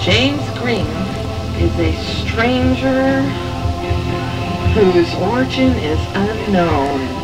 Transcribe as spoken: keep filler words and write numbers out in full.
James Green is a stranger whose origin is unknown.